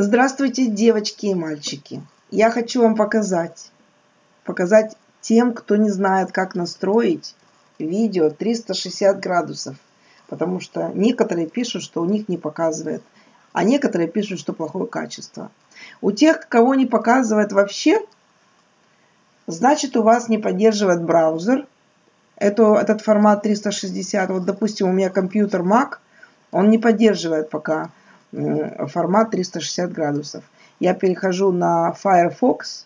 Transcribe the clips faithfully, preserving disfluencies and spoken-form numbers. Здравствуйте, девочки и мальчики! Я хочу вам показать, показать тем, кто не знает, как настроить видео триста шестьдесят градусов, потому что некоторые пишут, что у них не показывает, а некоторые пишут, что плохое качество. У тех, кого не показывает вообще, значит, у вас не поддерживает браузер эту, этот формат триста шестьдесят. Вот, допустим, у меня компьютер Mac, он не поддерживает пока формат триста шестьдесят градусов. Я перехожу на Firefox,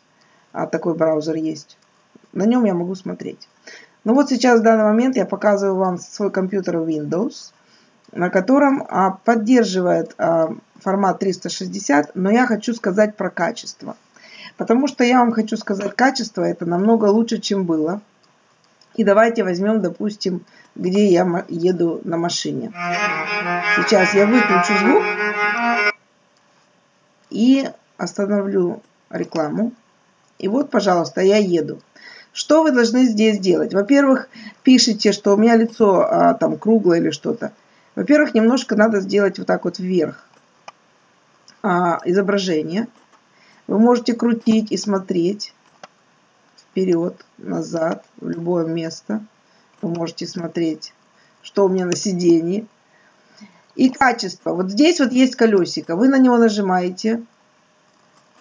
а такой браузер есть. На нем я могу смотреть. Ну вот сейчас, в данный момент, я показываю вам свой компьютер Windows, на котором а, поддерживает а, формат триста шестьдесят, но я хочу сказать про качество. Потому что я вам хочу сказать, качество это намного лучше, чем было. И давайте возьмем, допустим, где я еду на машине. Сейчас я выключу звук и остановлю рекламу. И вот, пожалуйста, я еду. Что вы должны здесь делать? Во-первых, пишите, что у меня лицо а, там круглое или что-то. Во-первых, немножко надо сделать вот так вот вверх а, изображение. Вы можете крутить и смотреть вперед, назад, в любое место. Вы можете смотреть, что у меня на сидении. И качество. Вот здесь вот есть колесико. Вы на него нажимаете.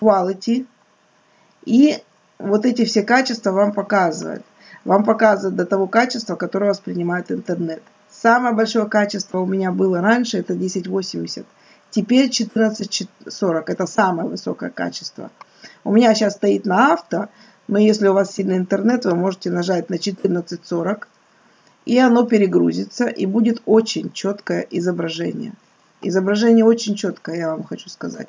Quality. И вот эти все качества вам показывают. Вам показывают до того качества, которое воспринимает интернет. Самое большое качество у меня было раньше, это тысяча восемьдесят. Теперь четырнадцать сорок. Это самое высокое качество. У меня сейчас стоит на авто, но если у вас сильный интернет, вы можете нажать на четырнадцать сорок. И оно перегрузится, и будет очень четкое изображение. Изображение очень четкое, я вам хочу сказать.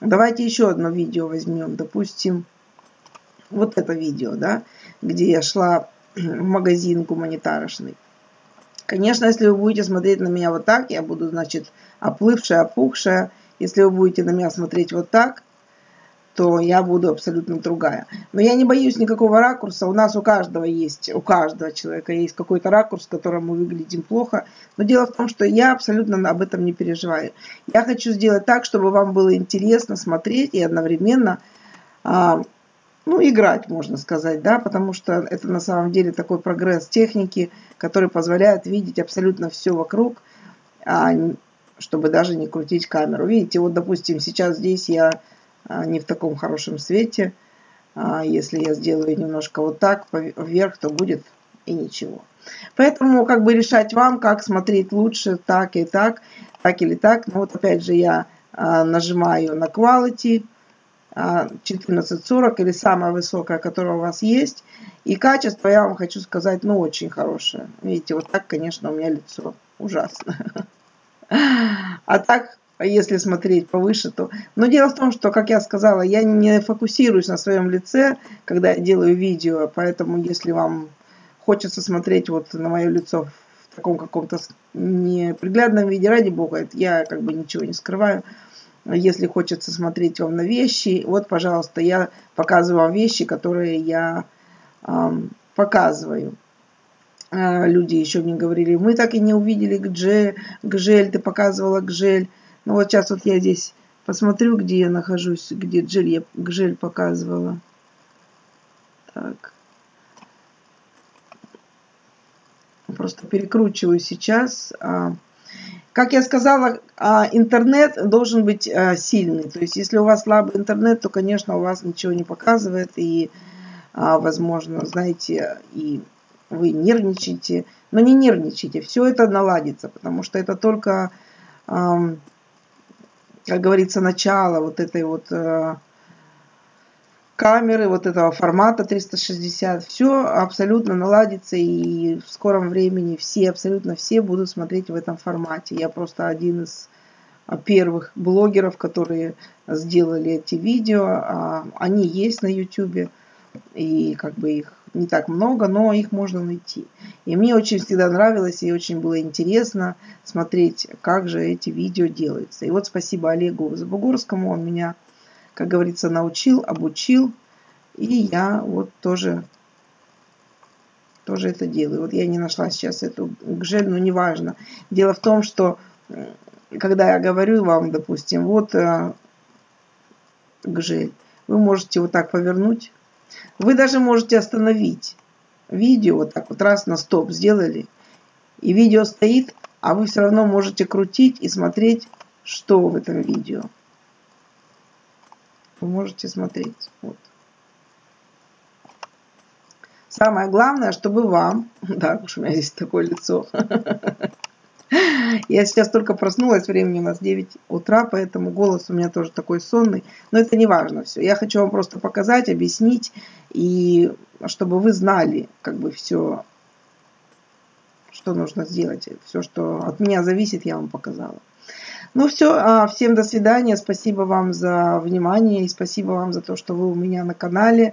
Давайте еще одно видео возьмем. Допустим, вот это видео, да, где я шла в магазин гуманитарный. Конечно, если вы будете смотреть на меня вот так, я буду, значит, оплывшая, опухшая. Если вы будете на меня смотреть вот так, то я буду абсолютно другая. Но я не боюсь никакого ракурса. У нас у каждого есть, у каждого человека есть какой-то ракурс, в котором мы выглядим плохо. Но дело в том, что я абсолютно об этом не переживаю. Я хочу сделать так, чтобы вам было интересно смотреть и одновременно, а, ну, играть, можно сказать, да, потому что это на самом деле такой прогресс техники, который позволяет видеть абсолютно все вокруг, а, чтобы даже не крутить камеру. Видите, вот, допустим, сейчас здесь я не в таком хорошем свете. Если я сделаю немножко вот так вверх, то будет и ничего. Поэтому как бы решать вам, как смотреть лучше, так и так, так или так. Но вот опять же я нажимаю на Quality, четырнадцать сорок или самое высокое, которое у вас есть. И качество, я вам хочу сказать, ну очень хорошее. Видите, вот так, конечно, у меня лицо ужасно. А так, если смотреть повыше, то... Но дело в том, что, как я сказала, я не фокусируюсь на своем лице, когда я делаю видео. Поэтому, если вам хочется смотреть вот на мое лицо в таком каком-то неприглядном виде, ради бога, я как бы ничего не скрываю. Если хочется смотреть вам на вещи, вот, пожалуйста, я показываю вам вещи, которые я э, показываю. Э, люди еще мне говорили, мы так и не увидели Гжель, Гжель, ты показывала Гжель. Ну вот сейчас вот я здесь посмотрю, где я нахожусь, где Гжель, я Гжель показывала. Так. Просто перекручиваю сейчас. Как я сказала, интернет должен быть сильный. То есть, если у вас слабый интернет, то, конечно, у вас ничего не показывает. И, возможно, знаете, и вы нервничаете. Но не нервничайте, все это наладится, потому что это только... как говорится, начало вот этой вот э, камеры, вот этого формата триста шестьдесят, все абсолютно наладится, и в скором времени все, абсолютно все будут смотреть в этом формате. Я просто один из первых блогеров, которые сделали эти видео. Они есть на YouTube, и как бы их не так много, но их можно найти. И мне очень всегда нравилось и очень было интересно смотреть, как же эти видео делаются. И вот спасибо Олегу Забугорскому, он меня, как говорится, научил, обучил. И я вот тоже, тоже это делаю. Вот я не нашла сейчас эту Гжель, но неважно. Дело в том, что когда я говорю вам, допустим, вот Гжель. Вы можете вот так повернуть. Вы даже можете остановить видео. Вот так вот раз на стоп сделали. И видео стоит, а вы все равно можете крутить и смотреть, что в этом видео. Вы можете смотреть. Вот. Самое главное, чтобы вам... Да, уж у меня здесь такое лицо. Я сейчас только проснулась, времени у нас девять утра, поэтому голос у меня тоже такой сонный. Но это не важно все. Я хочу вам просто показать, объяснить, и чтобы вы знали, как бы все, что нужно сделать. Все, что от меня зависит, я вам показала. Ну все, всем до свидания. Спасибо вам за внимание и спасибо вам за то, что вы у меня на канале.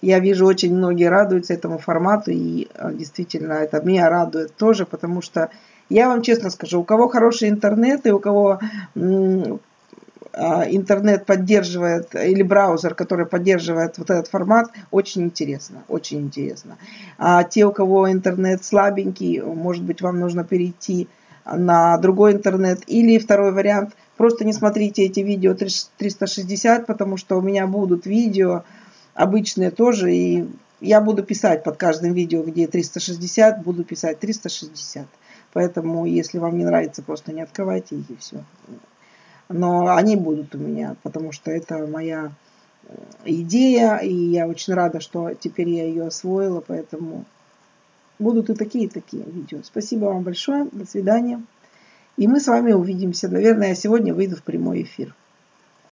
Я вижу, очень многие радуются этому формату, и действительно это меня радует тоже, потому что я вам честно скажу, у кого хороший интернет и у кого интернет поддерживает, или браузер, который поддерживает вот этот формат, очень интересно, очень интересно. А те, у кого интернет слабенький, может быть, вам нужно перейти на другой интернет, или второй вариант, просто не смотрите эти видео триста шестьдесят, потому что у меня будут видео обычные тоже, и я буду писать под каждым видео, где триста шестьдесят, буду писать триста шестьдесят. Поэтому, если вам не нравится, просто не открывайте их и все. Но они будут у меня, потому что это моя идея, и я очень рада, что теперь я ее освоила, поэтому будут и такие, и такие видео. Спасибо вам большое, до свидания. И мы с вами увидимся. Наверное, я сегодня выйду в прямой эфир.